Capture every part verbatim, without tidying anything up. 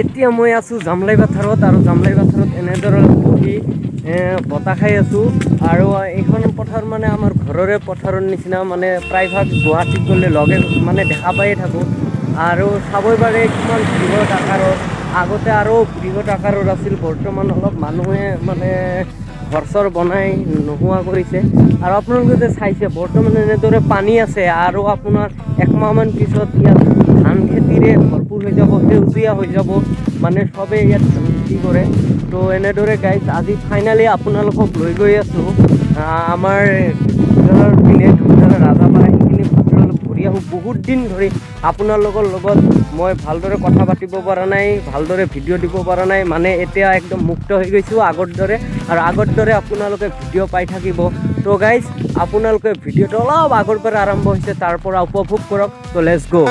এতিয়া মই আছো জামলাই পাথৰত আৰু জামলাই পাথৰত এনেদৰে বহি বতা খাই আছো আৰু এখন পথাৰ মানে আমাৰ ঘৰৰে পথাৰৰ নিচিনা মানে প্ৰায়ভাগ গুৱাহাটী গলে লগে মানে দেখা পাই থাকো আৰু সবই বাৰে কিমান বৃহৎ আকাৰৰ আগতে আৰু বৃহৎ আকাৰৰ আছিল বৰ্তমান অলপ মানুহে মানে ঘৰছৰ বনাই নোহোৱা কৰিছে আৰু আপোনালোকে যে চাইছে বৰ্তমান এনেদৰে পানী আছে আৰু আপোনাৰ এক মাহমান পিছত ইয়াত ধান খেতিৰে ভৰপুৰ হৈ যাব সেউজীয়া হৈ যাব মানে সবে ইয়াত কি কৰে তো এনেদৰে গাইজ আজি ফাইনালি আপোনালোকক লৈ গৈ আছো আমাৰ ঘৰৰ পিনে ধুমধাৰা ৰাজাপাৰা সেইখিনি ঘৰলৈ ঘূৰি আহোঁ বহুত দিন ধৰি আপোনালোকৰ লগত মই ভালদৰে কথা পাতিব পৰা নাই ভালদৰে ভিডিঅ' দিব পৰা নাই মানে এতিয়া একদম মুক্ত হৈ গৈছোঁ আগৰ দৰে আৰু আগৰ দৰে আপোনালোকে ভিডিঅ' পাই থাকিব তো গাইজ আপোনালোকে ভিডিঅ'টো অলপ আগৰ পৰা আৰম্ভ হৈছে তাৰ পৰা উপভোগ কৰক তো লেটছ গো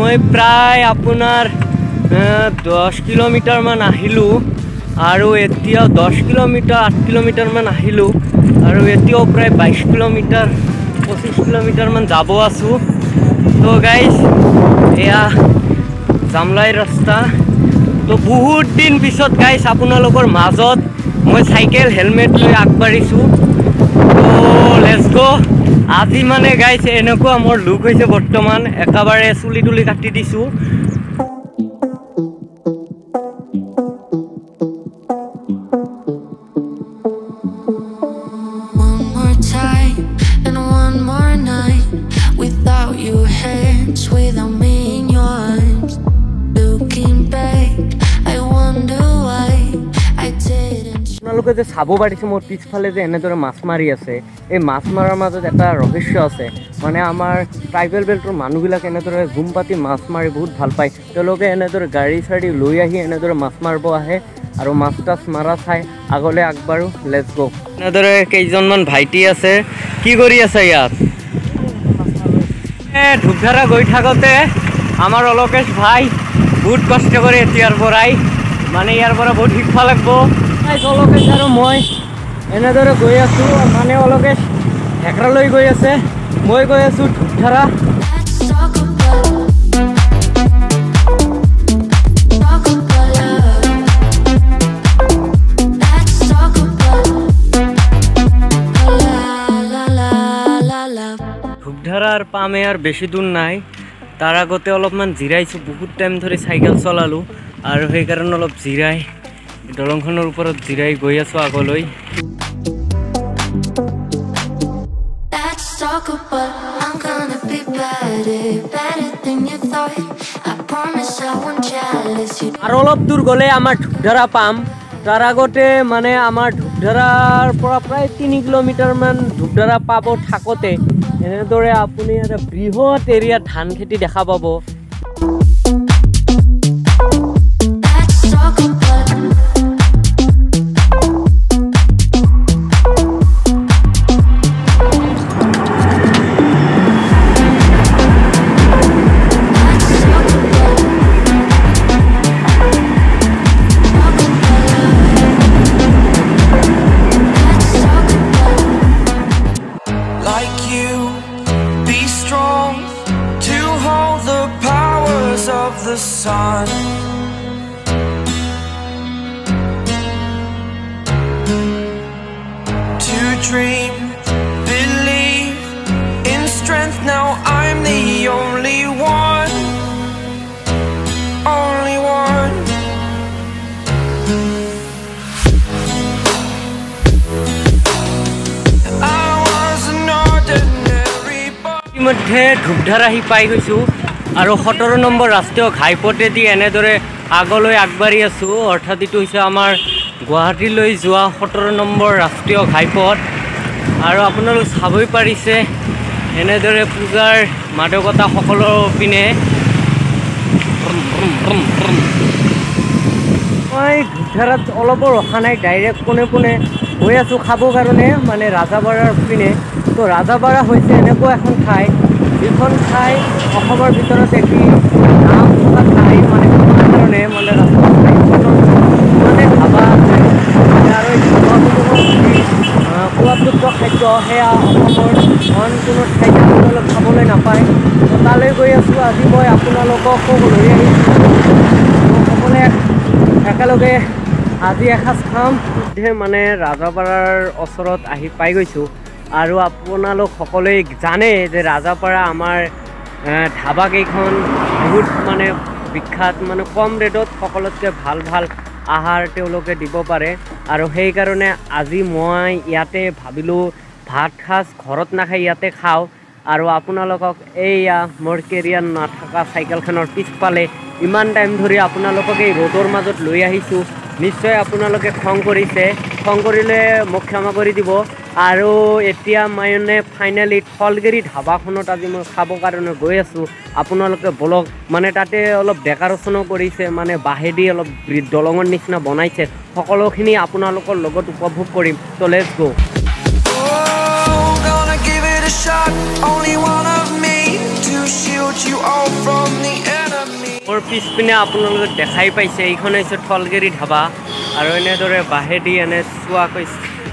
মই প্রায় আপনার দশ কিলোমিটার মান আহিলো আৰু এতিয়া দশ কিলোমিটার আট কিলোমিটার মান আহিলো আৰু এতিয়াও প্রায় বাইশ কিলোমিটার পঁচিশ কিলোমিটার মান যাব আছো তো গাইজ এয়া জামলাই রাস্তা তো বহুত দিন পিছত গাইজ আপোনালোকৰ মাজত মই সাইকেল হেলমেট লৈ আগবাঢ়িছো তো লেটস গো আজি মানে গাইছে এনেকুৱা মোৰ লুক হৈছে বৰ্তমান একেবাৰে চুলি তুলি কাটি দিছো আপোনালোকে যে চাব পাৰিছে মোৰ পিছফালে যে এনেদৰে মাছ মাৰি আছে এই মাছ মাৰাৰ মাজত এটা ৰহস্য আছে মানে আমাৰ ট্ৰাইবেল বেল্টৰ মানুহবিলাক এনেদৰে জুম পাতি মাছ মাৰি বহুত ভাল পায় তেওঁলোকে এনেদৰে গাড়ী চাড়ী লৈ আহি এনেদৰে মাছ মাৰিব আহে আৰু মাছ টাছ মাৰা চাই আগলৈ আগবাঢ়ো লেটছ গো এনেদৰে কেইজনমান ভাইটি আছে কি কৰি আছে ইয়াত ধূপধাৰা গৈ থাকোঁতে আমাৰ অলকেশ ভাই বহুত কষ্ট কৰি এতিয়াৰ পৰাই মানে ইয়াৰ পৰা বহুত শিক্ষা লাগিব অলকেশ আৰু মই এনেদৰে গৈ আছোঁ মানে অলকেশ হেকৰা লৈ গৈ আছে মই গৈ আছোঁ ধূপধাৰা ধূপধাৰাৰ পামে আৰু বেছি দূৰ নাই তাৰ আগতে অলপমান জিৰাইছোঁ বহুত টাইম ধৰি চাইকেল চলালোঁ আৰু সেইকাৰণে অলপ জিৰাই দলংখনৰ ওপৰত জিৰাই গৈ আছো আগলৈ আৰু অলপ দূৰ গ'লে আমাৰ ধূপধাৰা পাম তাৰ আগতে মানে আমাৰ ধূপধাৰাৰ পৰা প্ৰায় তিনি কিলোমিটাৰমান ধূপধাৰা পাব থাকোঁতে এনেদৰে আপুনি এটা বৃহৎ এৰিয়াত ধান খেতি দেখা পাব Dream, believe in strength. Now I'm the only one, only one. I was an ordinary boy. ইতিমধ্যে ধূপধাৰা আহি পাই গৈছো আৰু সতেৰ নম্বৰ ৰাষ্ট্ৰীয় ঘাইপথেদি এনেদৰে আগলৈ আগবাঢ়ি আছো অৰ্থাৎ এইটো হৈছে আমাৰ গুৱাহাটীলৈ যোৱা সতেৰ নম্বৰ ৰাষ্ট্ৰীয় ঘাইপথ আৰু আপোনালোক চাবই পাৰিছে এনেদৰে পূজাৰ মাদকতা সকলৰ পিনে মই ধূপধাৰাত অলপো ৰখা নাই ডাইৰেক্ট পোনে পোনে গৈ আছো খাবৰ কাৰণে মানে ৰাজাপাৰাৰ পিনে। তো ৰাজাপাৰা হৈছে এনেকুৱা এখন ঠাই যিখন ঠাই অসমৰ ভিতৰত এটি নাম থকা ঠাই মানে খোৱাৰ কাৰণে মানে মানে ধাবা আছে আৰু সোৱাদযুক্ত খাদ্য সেয়া অসমৰ অইন কোনো ঠাইত আপোনালোক খাবলৈ নাপায়। তো তালৈ গৈ আছোঁ। আজি মই আপোনালোকক লৈ আহিছোঁ সকলোৱে একেলগে আজি এসাঁজ খাম। মানে ৰাজাপাৰাৰ ওচৰত আহি পাই গৈছোঁ আৰু আপোনালোক সকলোৱে জানে যে ৰাজাপাৰা আমাৰ ধাবা কেইখন বহুত মানে বিখ্যাত, মানে কম ৰেটত সকলোতকৈ ভাল ভাল আহাৰ তেওঁলোকে দিব পাৰে আৰু সেইকাৰণে আজি মই ইয়াতে ভাবিলোঁ ভাত সাজ ঘৰত নাখাই ইয়াতে খাওঁ আৰু আপোনালোকক এইয়া মোৰ কেৰিয়াৰ নাথাকা চাইকেলখনৰ পিছফালে ইমান টাইম ধৰি আপোনালোকক এই ৰ'দৰ মাজত লৈ আহিছোঁ। নিশ্চয় আপোনালোকে খং কৰিছে, খং কৰিলে মোক ক্ষমা কৰি দিব। আৰু এতিয়া মানে ফাইনেলি থলগিৰী ধাবাখনত আজি মই খাবৰ কাৰণে গৈ আছোঁ। আপোনালোকে বলক মানে তাতে অলপ ডেক'ৰেশ্যনো কৰিছে, মানে বাহেদি অলপ দলঙৰ নিচিনা বনাইছে। সকলোখিনি আপোনালোকৰ লগত উপভোগ কৰিম। তো লেটছ গো। মোৰ পিছপিনে আপোনালোকে দেখাই পাইছে, এইখন হৈছে থলগিৰী ধাবা আৰু এনেদৰে বাহেদি এনে চোৱাকৈ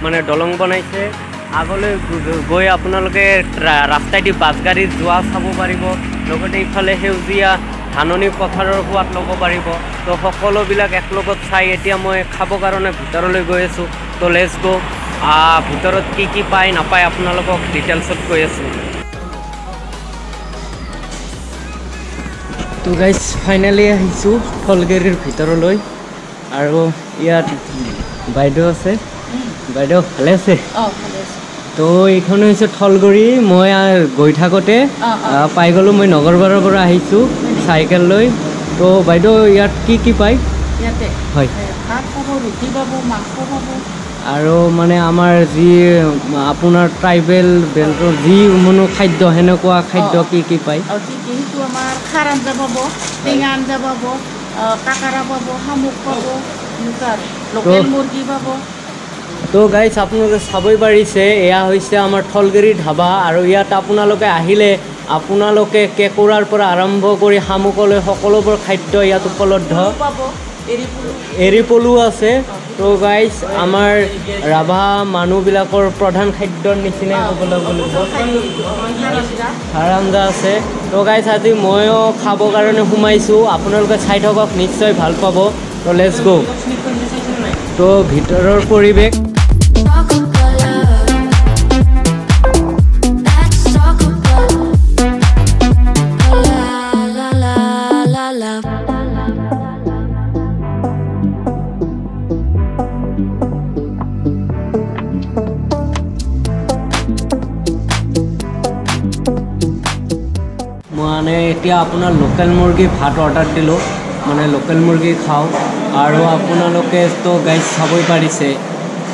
মানে দলং বনাইছে। আগলৈ গৈ আপোনালোকে ৰাস্তাইদি বাছগাড়ী যোৱা চাব পাৰিব, লগতে ইফালে সেউজীয়া ধাননি পথাৰৰ সোৱাদ ল'ব পাৰিব। তো সকলোবিলাক একলগত চাই এতিয়া মই খাবৰ কাৰণে ভিতৰলৈ গৈ আছোঁ। তো লেটছ গ' ভিতৰত কি কি পায় নাপায় আপোনালোকক ডিটেইলছত কৈ আছোঁ। তো গাইজ ফাইনেলি আহিছোঁ থলগিৰীৰ ভিতৰলৈ আৰু ইয়াত বাইদেউ আছে। বাইদেউ ভালে আছে? তো এইখন হৈছে থলগিৰী। মই গৈ থাকোঁতে পাই গ'লোঁ। মই নগৰপাৰাৰ পৰা আহিছোঁ চাইকেল লৈ। তো বাইদেউ ইয়াত কি কি পায়? ইয়াতে হয় ৰুটি পাব, মাংস পাব আৰু মানে আমাৰ যি আপোনাৰ ট্ৰাইবেল বেল্টৰ যি মানে খাদ্য সেনেকুৱা খাদ্য কি কি পায়? আমাৰ খাৰ আঞ্জা পাব, টেঙা আঞ্জা পাব, কাকাৰা পাব, শামুক পাব, লোকেল মুৰ্গী পাব। তো গাইজ আপোনালোকে চাবই পাৰিছে এয়া হৈছে আমাৰ থলগিৰী ধাবা আৰু ইয়াত আপোনালোকে আহিলে আপোনালোকে কেঁকোৰাৰ পৰা আৰম্ভ কৰি শামুকলৈ সকলোবোৰ খাদ্য ইয়াত উপলব্ধ। এৰী পলু আছে। তো গাইজ আমাৰ ৰাভা মানুহবিলাকৰ প্ৰধান খাদ্যৰ নিচিনাই ক'বলৈ গ'লে হাৰাঞ্জা আছে। তো গাইজ আজি ময়ো খাবৰ কাৰণে সোমাইছোঁ। আপোনালোকে চাই থাকক, নিশ্চয় ভাল পাব। তো লেটছ গ'। তো ভিতৰৰ পৰিৱেশ মানে এতিয়া আপোনাৰ লোকেল মুৰ্গী ভাত অৰ্ডাৰ দিলোঁ, মানে লোকেল মুৰ্গী খাওঁ আৰু আপোনালোকে তো গাইজ চাবই পাৰিছে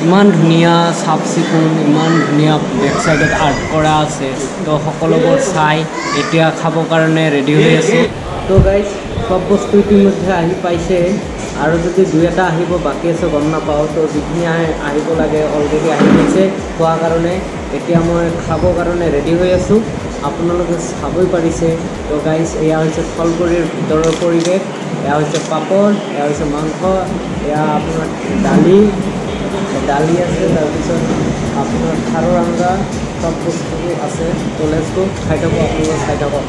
ইমান ধুনীয়া চাফ চিকুণ, ইমান ধুনীয়া বেক চাইডত আৰ্ট কৰা আছে। তো সকলোবোৰ চাই এতিয়া খাবৰ কাৰণে ৰেডি হৈ আছোঁ। তো গাইজ চব বস্তু ইতিমধ্যে আহি পাইছে আৰু যদি দুই এটা আহিব বাকী আছে গম নাপাওঁ। তো যিখিনি আহিব লাগে অলৰেডি আহি গৈছে খোৱাৰ কাৰণে। এতিয়া মই খাবৰ কাৰণে ৰেডি হৈ আছোঁ, আপোনালোকে চাবই পাৰিছে। তো গাইজ এয়া হৈছে থলগিৰীৰ ভিতৰৰ পৰিৱেশ। এয়া হৈছে পাপড়, এয়া হৈছে মাংস, এয়া আপোনাৰ দালি দালি আছে, তাৰপিছত আপোনাৰ খাৰৰ আঞ্জা, চব বস্তু আছে। তো লেটছ গো, খাই থাকক, আপোনালোকে খাই থাকক।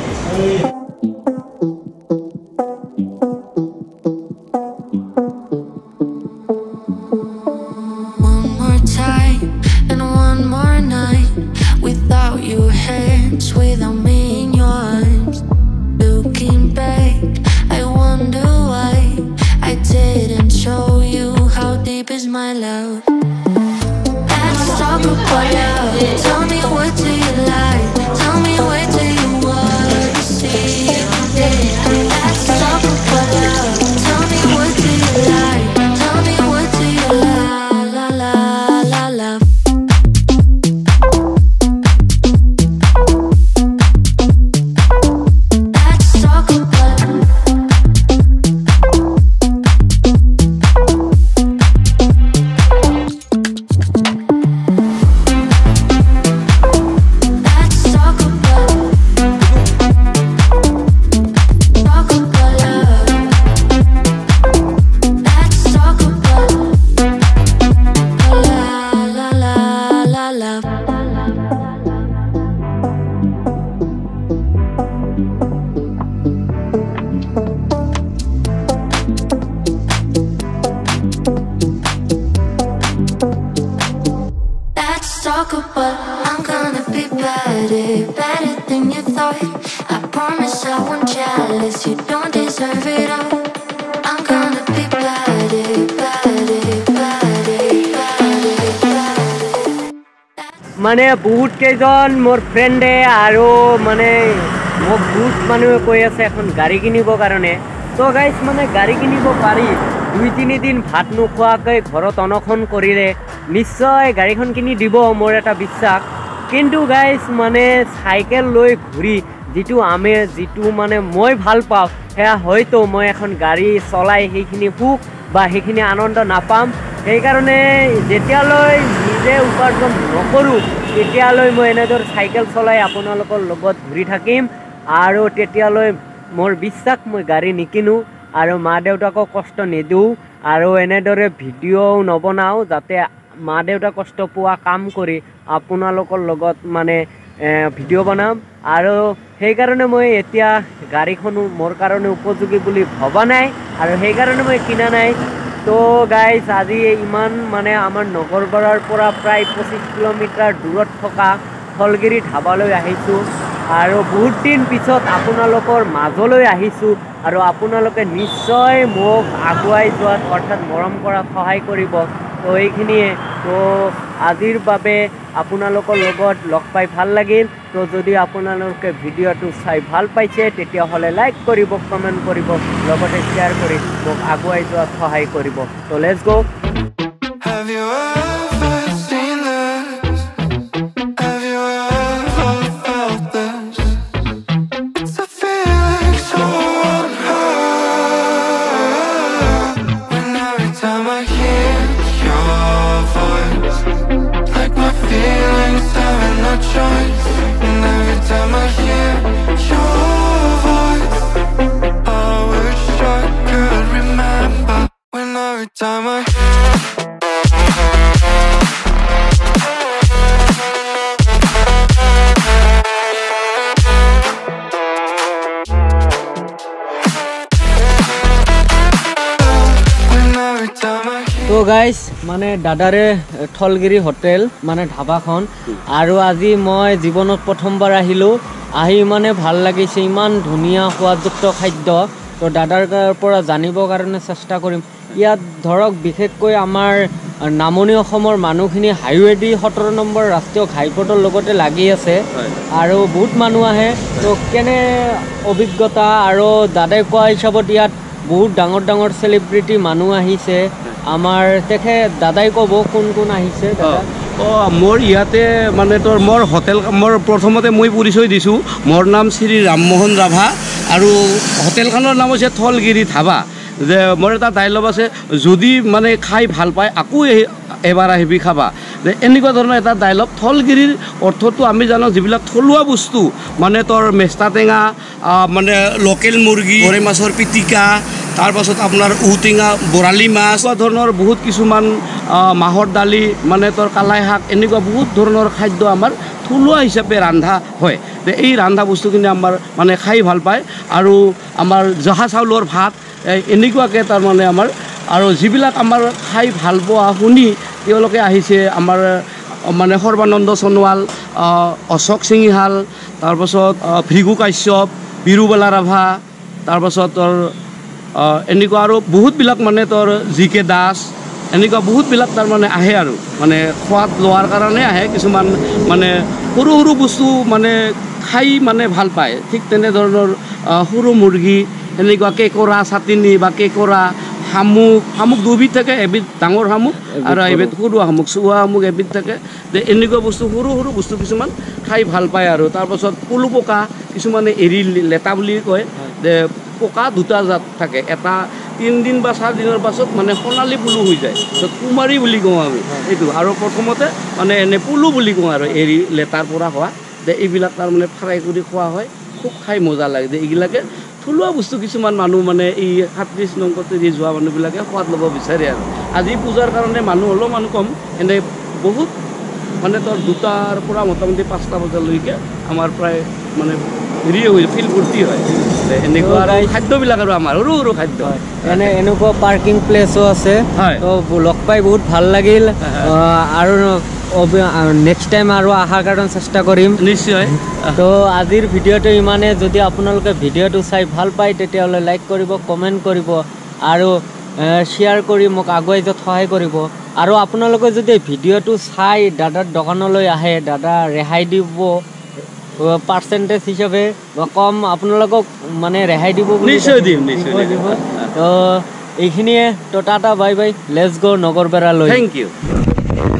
talker, but I'm gonna be better, better than you thought. I promise I won't jealous, you don't deserve it all. I'm gonna be better, better, better, better, better. Mane boot ke jon mor friend e aro mane mo boot manue koi ase ekhon gari kinibo karone. So guys mane gari kinibo pari dui tini din bhat nokhoa kai ghorot onokhon korile নিশ্চয় গাড়িখন কিনি দিব মোর এটা বিশ্বাস কিন্তু guys মানে cycle লৈ ঘুরি যেটু আমে যেটু মানে মই ভাল পাও হ্যাঁ হয়তো মই এখন গাড়ি চলাই সেইখিনি ফুক বা সেইখিনি আনন্দ নাপাম সেই কারণে যেতিয়া লৈ নিজে উপার্জন নকৰো তেতিয়া লৈ মই এনেদৰ সাইকেল চলাই আপোনালোকৰ লগত ঘুৰি থাকিম আৰু তেতিয়া লৈ মোৰ বিশ্বাস মই গাড়ি নিকিনো আৰু মা দেউতাক কষ্ট নেদু আৰু এনেদৰে ভিডিও নবনাও যাতে মা দেউতা কষ্ট পোৱা কাম কৰি আপোনালোকৰ লগত মানে ভিডিও বনাম আৰু সেই কাৰণে মই এতিয়া গাড়ীখন মোৰ কাৰণে উপযোগী বুলি ভবা নাই আৰু সেই কাৰণে মই কিনা নাই তো গাইস আজি ইমান মানে আমাৰ নগৰগড়ৰ পৰা প্ৰায় পঁচিছ কিলোমিটাৰ দূৰত থকা থলগিৰী ধাবালৈ আহিছো আৰু বহুত দিন পিছত আপোনালোকৰ মাজলৈ আহিছো আৰু আপোনালোকে নিশ্চয় মোক আগুৱাই যোৱাত অৰ্থাৎ মৰম কৰা সহায় কৰিব তো এইখিনিয়ে তো আজিৰ বাবে আপোনালোকৰ লগত লগ পাই ভাল লাগিল তো যদি আপোনালোকে ভিডিওটো চাই ভাল পাইছে তেতিয়া হলে লাইক কৰিব কমেন্ট কৰিব লগতে শেয়ার কৰি মোক আগুৱাই যোৱাত সহায় কৰিব তো let's go Have you ever seen this? Have you ever felt this? It's a feeling so unheard When every time I hear Like my feelings having no choice And every time I hear your voice I wish I could remember When every time I So guys, মানে দাদারে থলগিৰী hotel মানে ধাবাখন আৰু আজি মই জীৱনত প্ৰথমবাৰ আহিলো আহি মানে ভাল লাগিছে ইমান ধুনিয়া সোৱাদযুক্ত খাদ্য তো দাদাৰ পৰা জানিব কাৰণে চেষ্টা কৰিম ইয়াত ধৰক বিশেষকৈ আমাৰ নামনি অসমৰ মানুহখিনি হাইৱেদি সতৰ নম্বৰ ৰাষ্ট্ৰীয় ঘাইপথৰ লগতে লাগি আছে আৰু বহুত মানুহ আহে তো কেনে অভিজ্ঞতা আৰু দাদাই কোৱা হিচাপত ইয়াত বহুত ডাঙৰ ডাঙৰ সেলিব্ৰিটি মানুহ আহিছে আমার দেখে দাদাই কব কোন কোন আহিছে দাদা ও মোর ইয়াতে মানে তোর মোর হোটেল মোর প্রথমতে মই পরিচয় দিছো মোর নাম শ্রী রামমোহন রাভা আর হোটেলখানৰ নাম আছে থলগিৰী ধাবা যে মোর এটা ডায়লগ আছে যদি মানে খাই ভাল পায় আকু এবাৰ আহিবি খাবা যে এনেকুৱা ধৰণৰ এটা ডায়লগ থলগিৰীৰ অৰ্থটো আমি জানো যিবিলাক থলুৱা বস্তু মানে তোর মেষ্টা টেঙা মানে লোকেল মুৰ্গী গৰৈ মাছৰ পিটিকা তার পাছত আপনার উটিঙা বৰালি মাছ ধৰণৰ বহুত কিছুমান মাহৰ দালি মানে তোর কালাই শাক এনেকুৱা বহুত ধৰণৰ খাদ্য আমার থলুৱা হিচাপে ৰান্ধা হয় এই ৰান্ধা বস্তুখিনি আমার মানে খাই ভাল পায় আৰু আমার জহা চাউলৰ ভাত এনেকুৱাকে তার মানে আমার আর যিবিলাক আমার খাই ভাল পোৱা শুনি তেওঁলোকে আহিছে আমার মানে সৰ্বানন্দ সোণোৱাল অশোক সিঙিহাল তার পাছত ভৃগু কাশ্যপ বিৰুবালা ৰাভা তার পাছত তোর এনেকুৱা আৰু বহুতবিলাক মানে তোৰ জি কে দাস এনেকুৱা বহুতবিলাক তাৰ মানে আহে আৰু মানে খোৱাত লোৱাৰ কাৰণে আহে কিছুমান মানে সৰু সৰু বস্তু মানে খাই মানে ভাল পায় ঠিক তেনেধৰণৰ সৰু মুৰ্গী এনেকুৱা কেকৰা চাটনি বা কেকৰা শামুক শামুক দুবিধ থাকে এবিধ ডাঙৰ শামুক আৰু এবিধ সৰু শামুক চুৱা শামুক এবিধ থাকে যে এনেকুৱা বস্তু সৰু সৰু বস্তু কিছুমান খাই ভাল পায় আৰু তাৰপাছত পলু পকা কিছুমানে এৰি লেটা বুলি কয় যে পোকা দুটা জাত থাকে এটা তিনদিন বা চার দিনের পাছত মানে সোণালী পুলু হয়ে যায় তো কুমারী বলে কওঁ আমি এই আর প্রথমতে মানে এনে পুলু বলে কওঁ আর এরি লেটার পৰা হওয়া যে এইবিলাক তার মানে ফ্রাই করে খোয়া হয় খুব খাই মজা লাগে যে এইবিলাকে থলুৱা বস্তু কিছু মানুষ মানে এই সাতত্রিশ নং কটেদি যাওয়া মানুষবিলাকে সোৱাদ লব বিচাৰে আর আজি পূজার কারণে মানুষ হলেও মানুষ কম এনে বহুত মানে তোর দুটার পৰা মোটামুটি পাঁচটা বজালৈকে আমার প্রায় মানে হেৰি হৈ ফিল ফুৰ্তি হয় এনেকুৱা খাদ্যবিলাক আৰু আমাৰ সৰু সৰু খাদ্য এনে এনেকুৱা পাৰ্কিং প্লেছো আছে তো লগ পাই বহুত ভাল লাগিল আৰু next time आरो आहार कारण सस्ता करीम निश्चय तो आदिर वीडियो तो इमाने जो दी आपनोलके वीडियो तो साइ ভাল पाई तेते ओले लाइक करिबो कमेंट करिबो आरो शेयर करि मक आगै ज थहाय करिबो आरो आपनोलके जदि वीडियो तो साइ दादा दकान लय आहे दादा रेहाई दिबो परसेंटेज हिसाबे कम आपनोलके माने रेहाई दिबो निश्चय दिम निश्चय तो एखिनिए तो tata bye bye let's go Nagarbera लय थैंक यू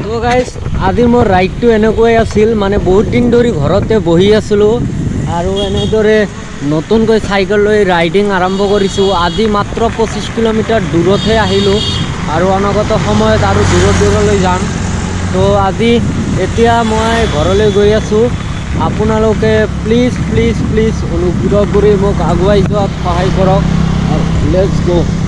So guys, आदि मोर राइट टू এনেকৈ আছিল মানে বহুত দিন ধৰি ঘৰতে বহি আছিলো আৰু এনেদৰে নতুনকৈ সাইকেল লৈ ৰাইডিং আৰম্ভ কৰিছো আজি মাত্ৰ পঁচিছ কিলোমিটাৰ দূৰতে আহিলো আৰু অনগত সময়ত আৰু দূৰ দূৰলৈ যাম তো আজি এতিয়া মই ঘৰলৈ গৈ আছো আপোনালোকে প্লিজ প্লিজ প্লিজ অনুগ্ৰহ কৰি মোক আগুৱাই যোৱাত সহায় কৰক লেটস গো